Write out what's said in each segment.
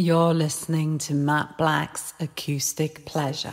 You're listening to Matt Black's Acoustic Pleasure.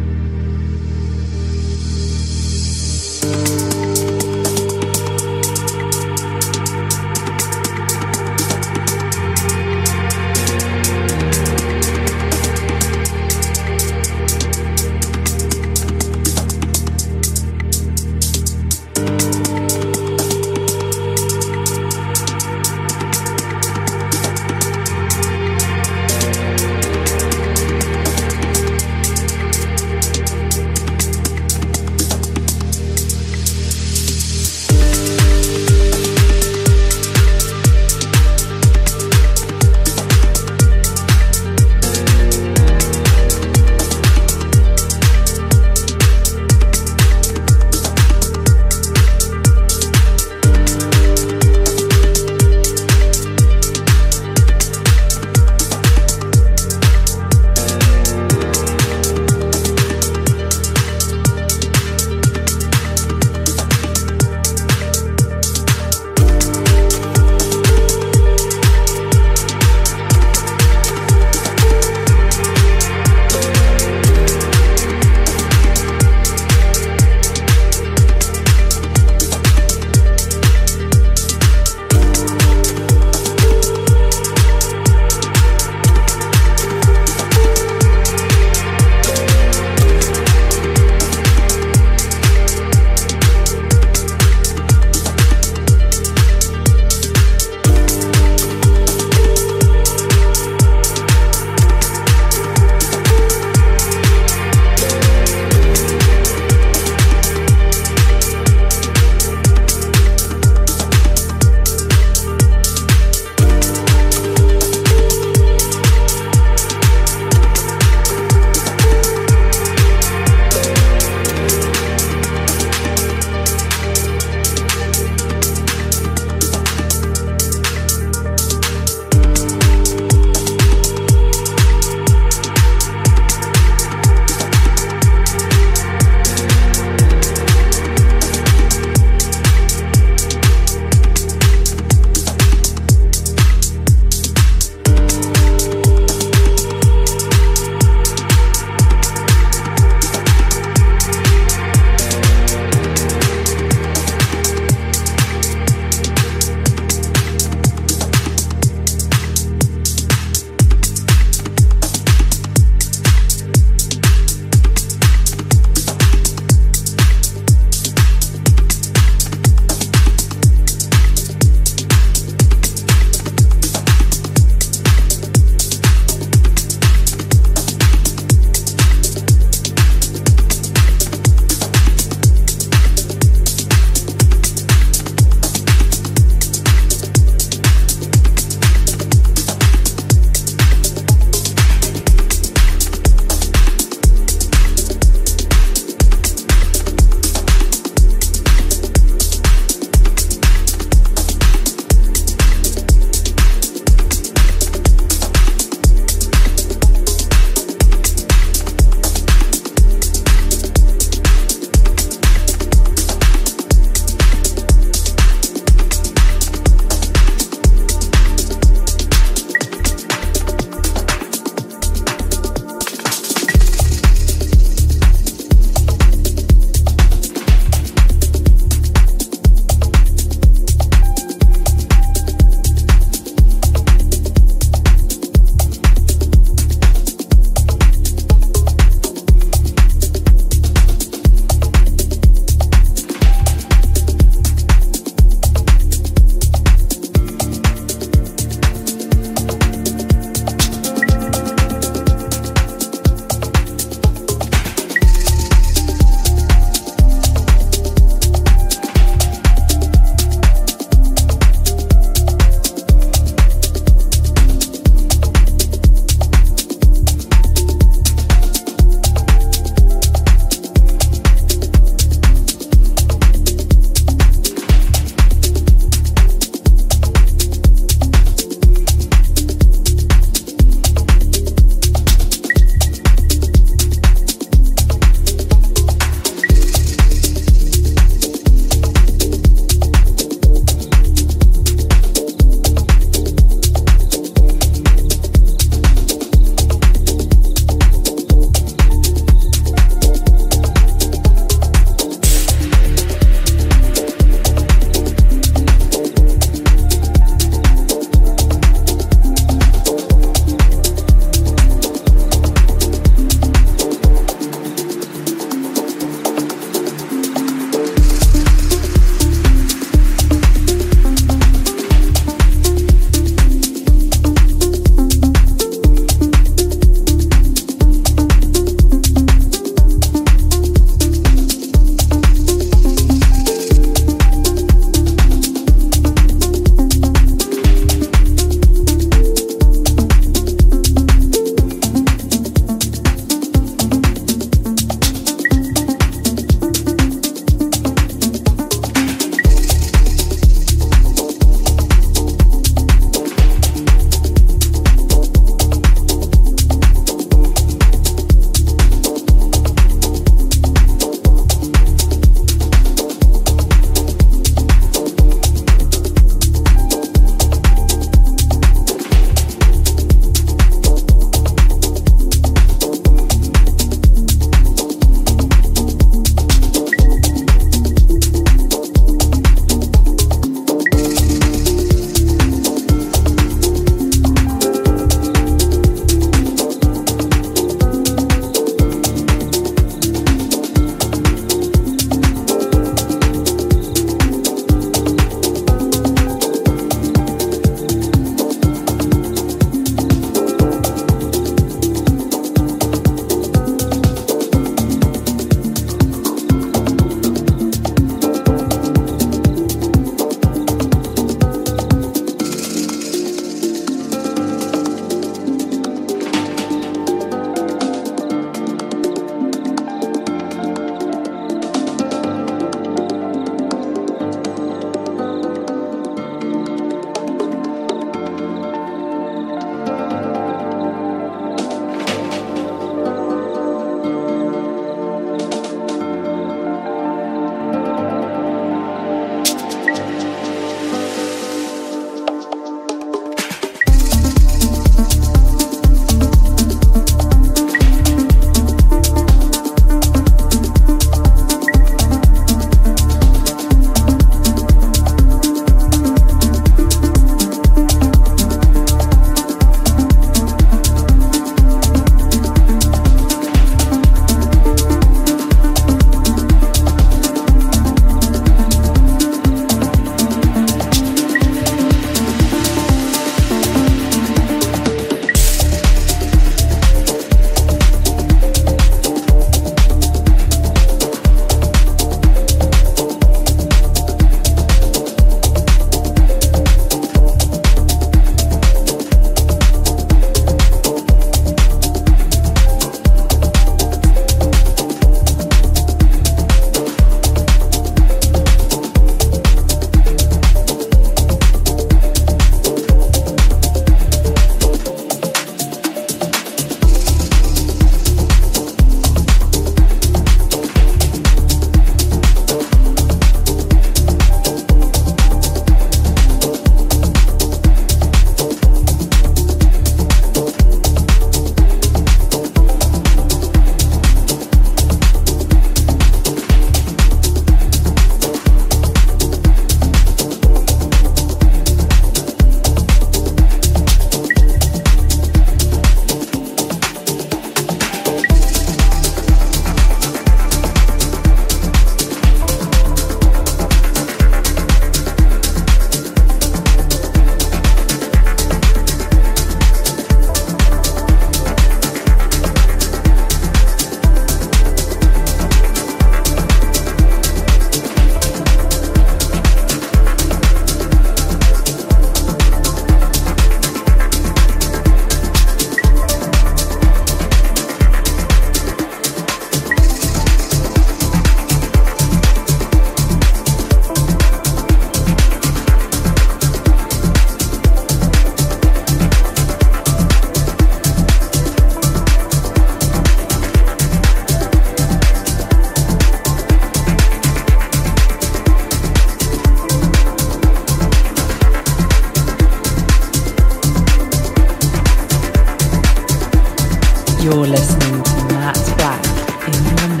You're listening to Matt Black in the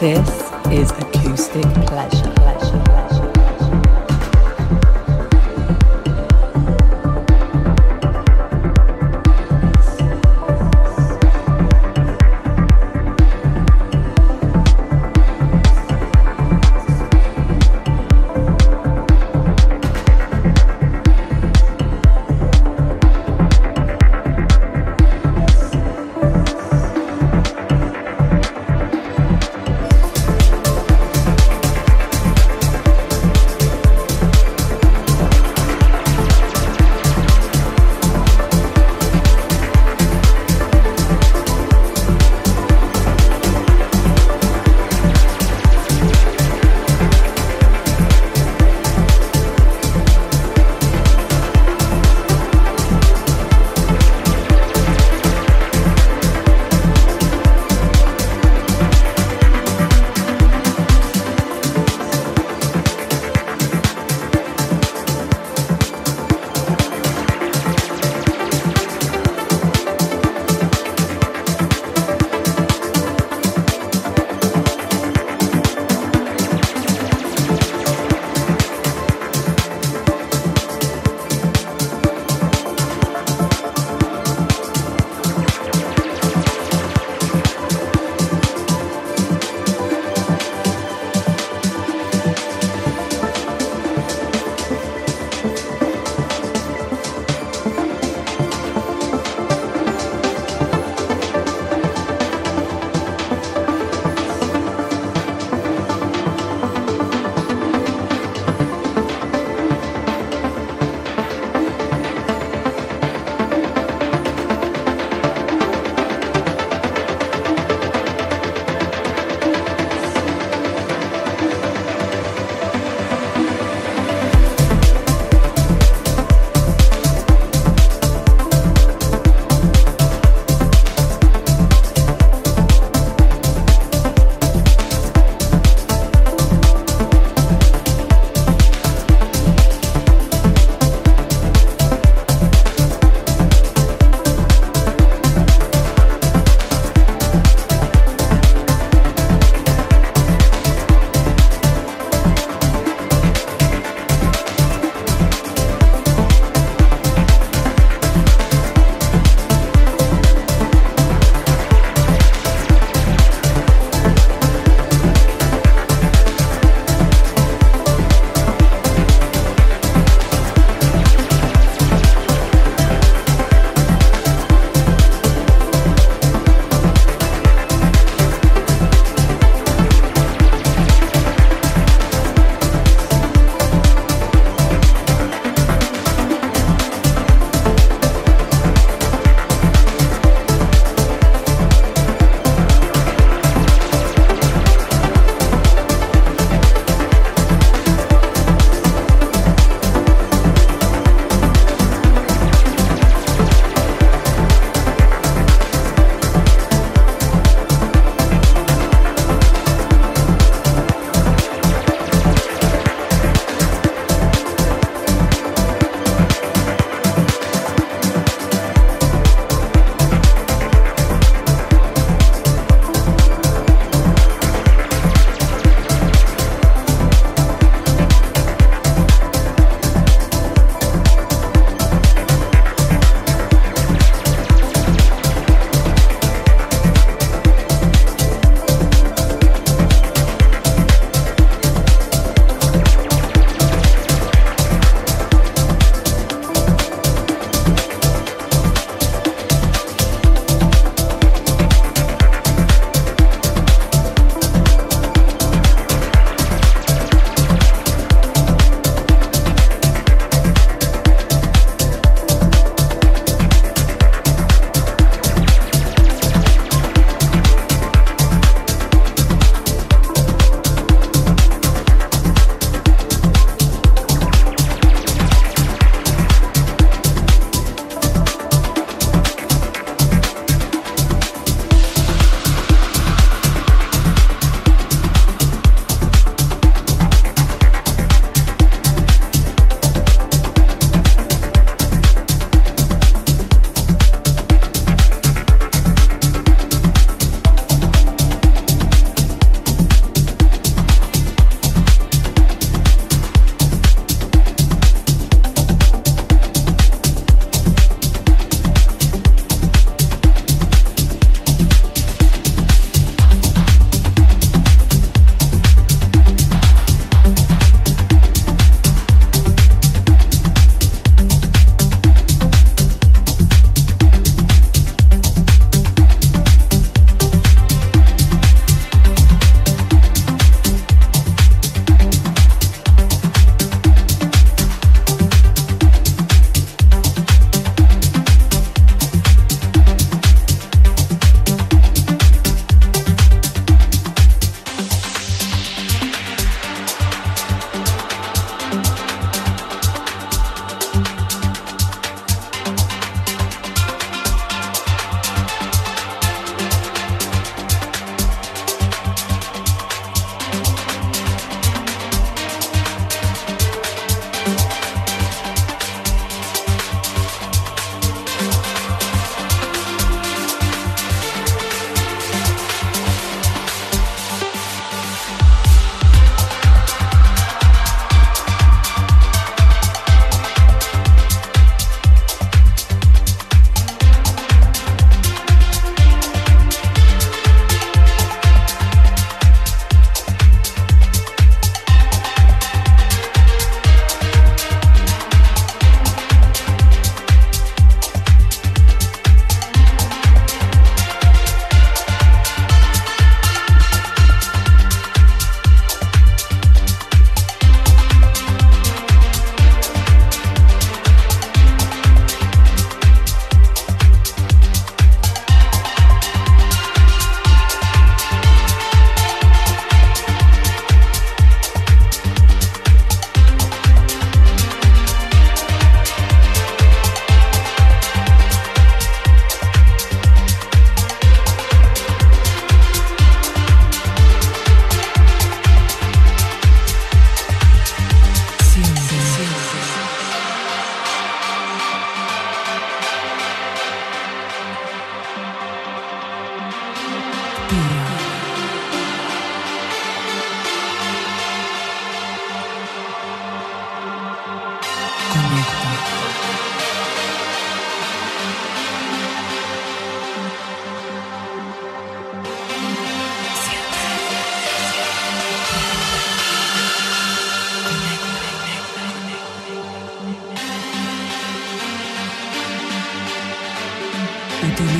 mix. This is Acoustic Pleasure.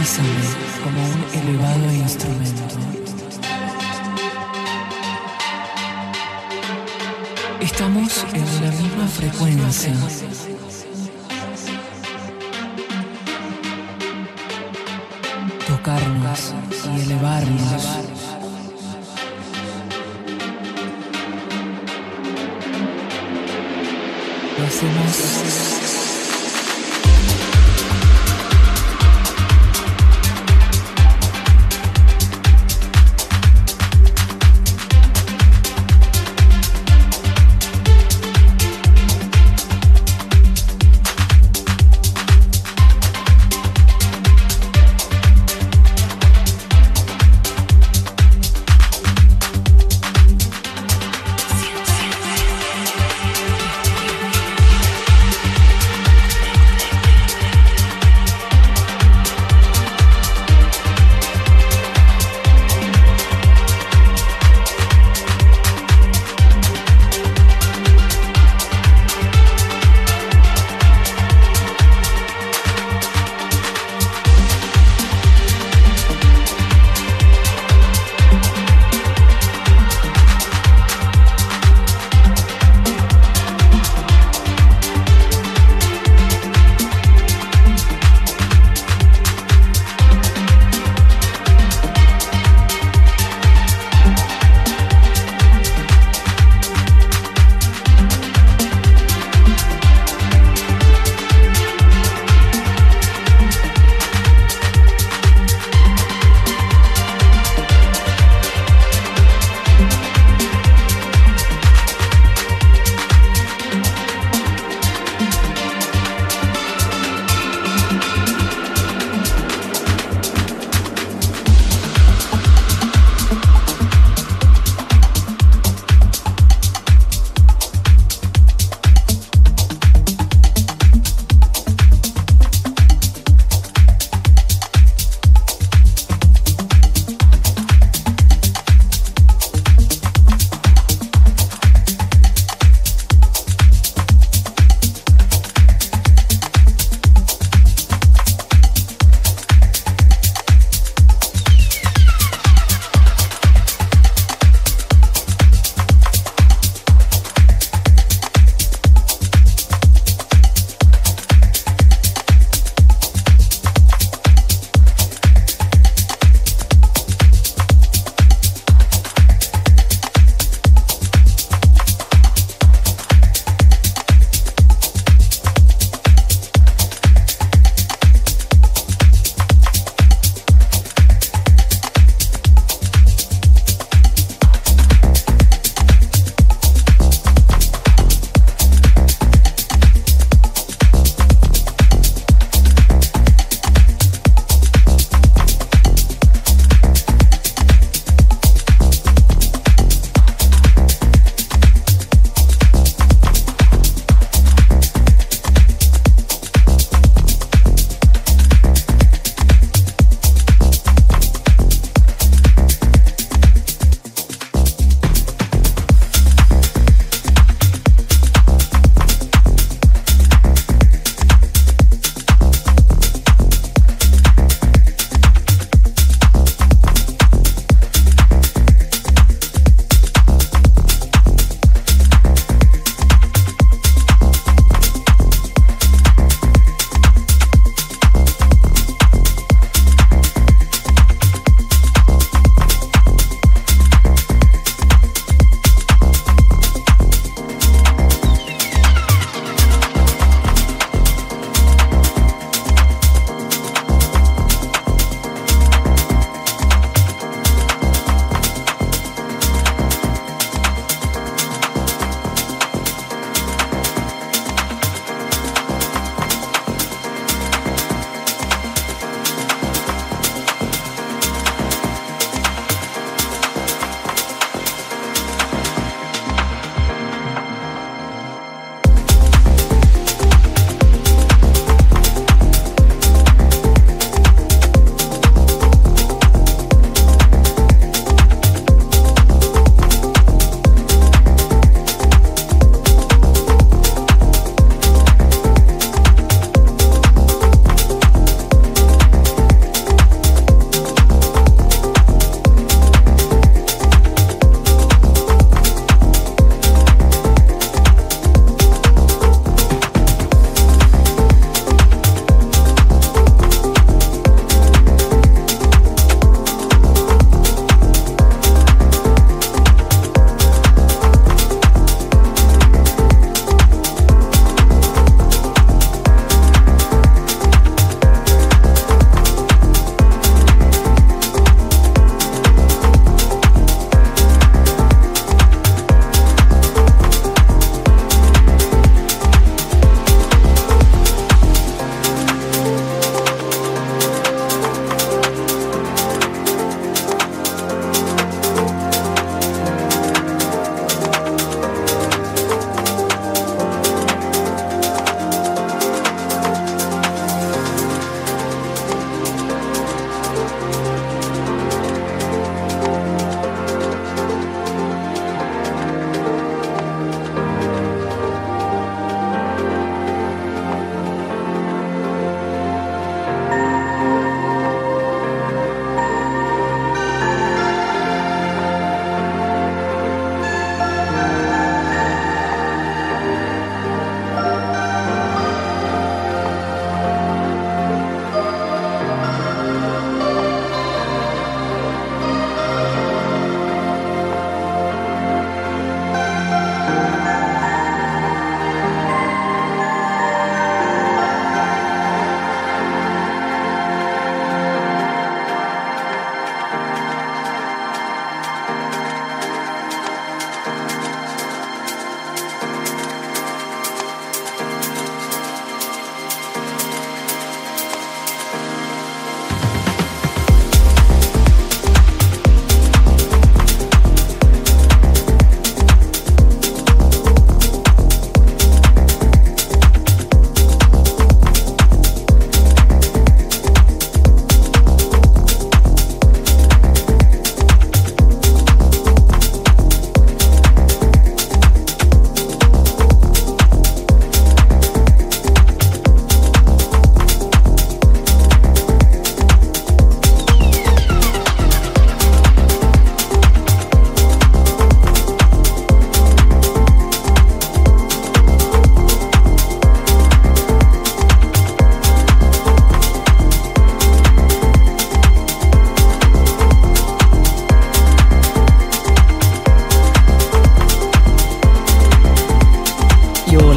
unísono como un elevado instrumento. Estamos en la misma frecuencia. Tocarnos y elevarnos. Lo hacemos.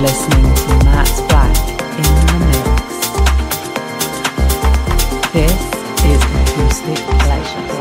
listening to Matt Black in the mix. This is Acoustic Pleasure.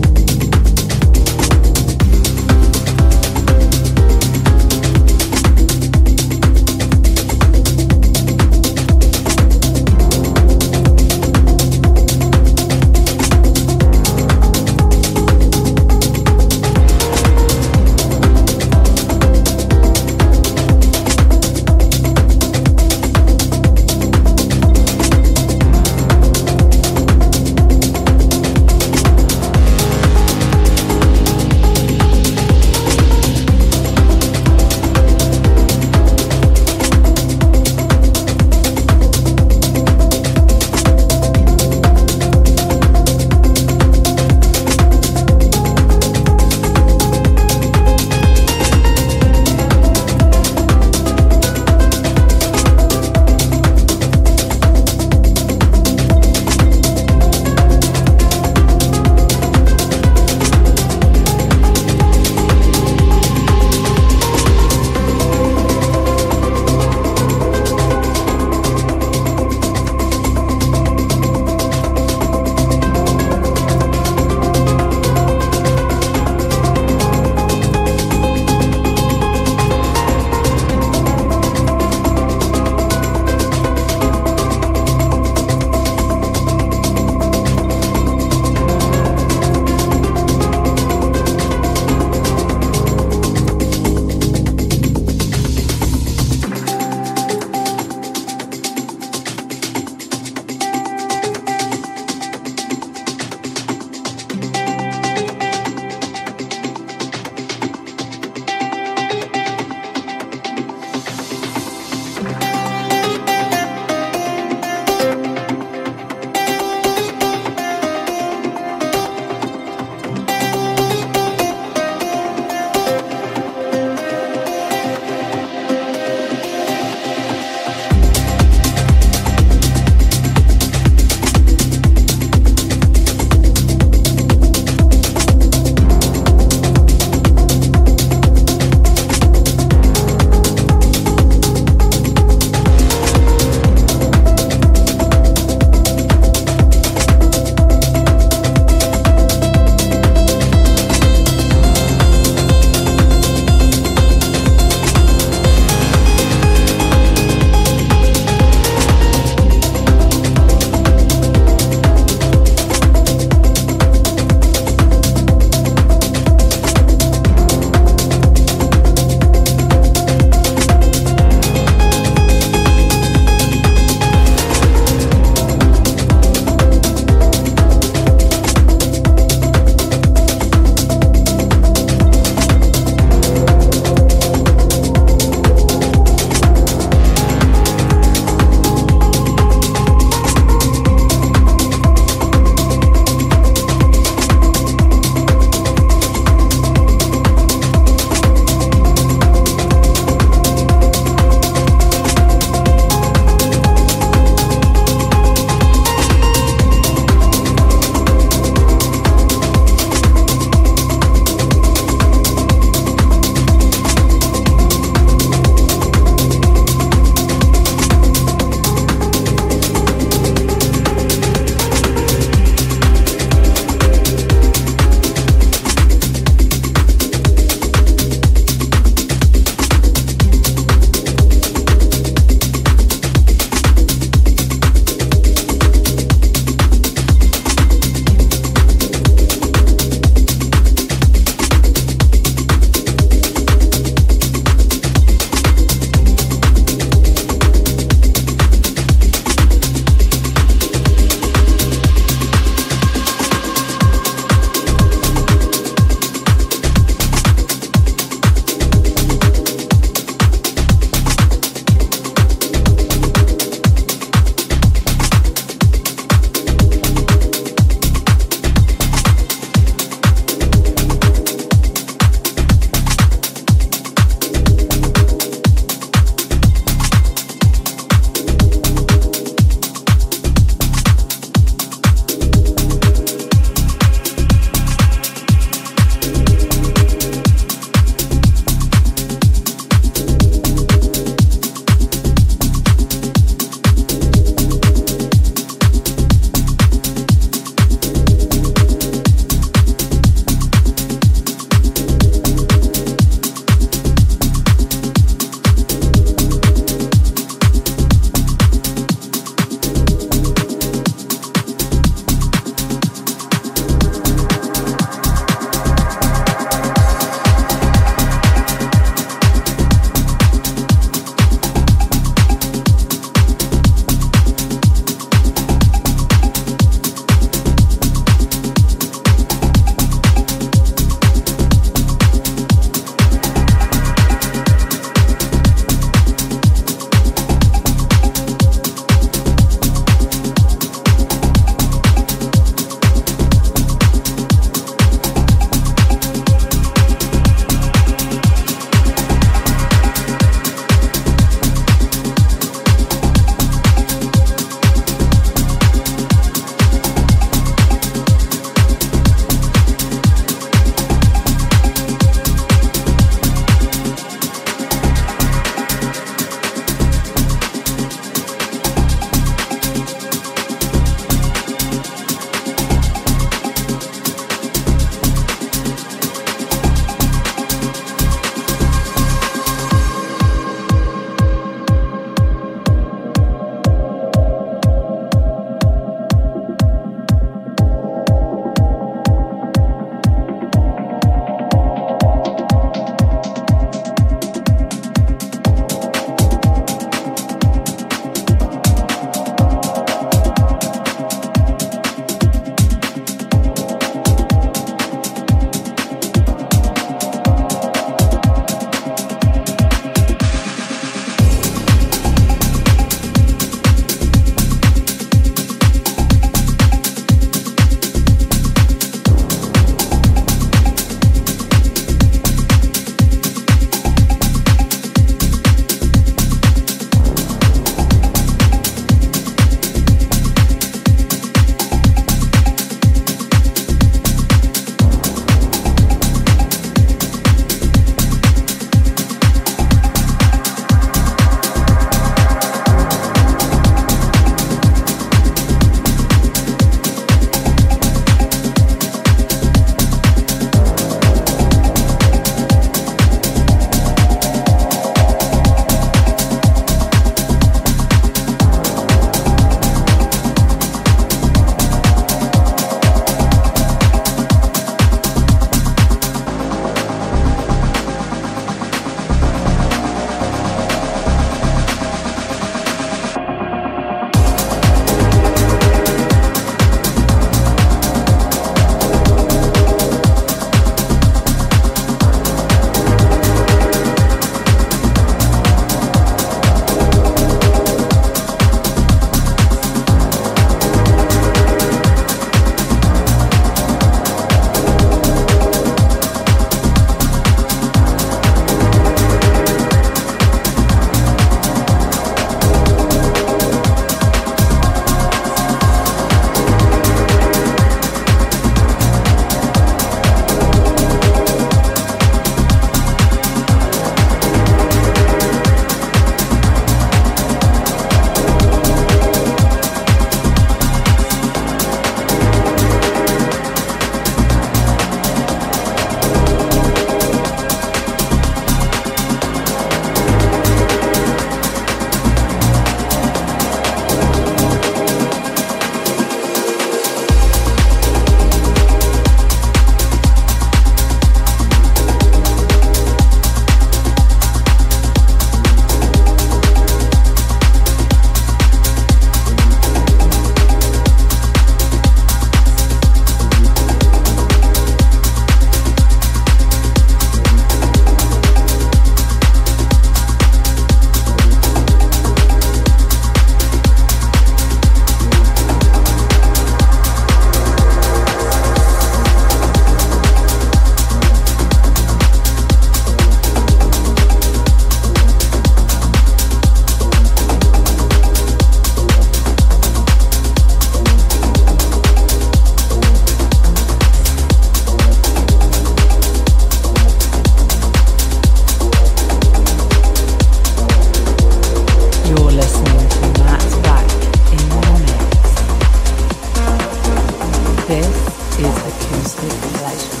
This is Acoustic Pleasure.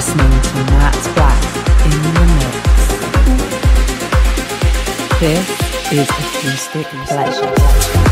listening to Matt Black in the mix. This is Acoustic Pleasure.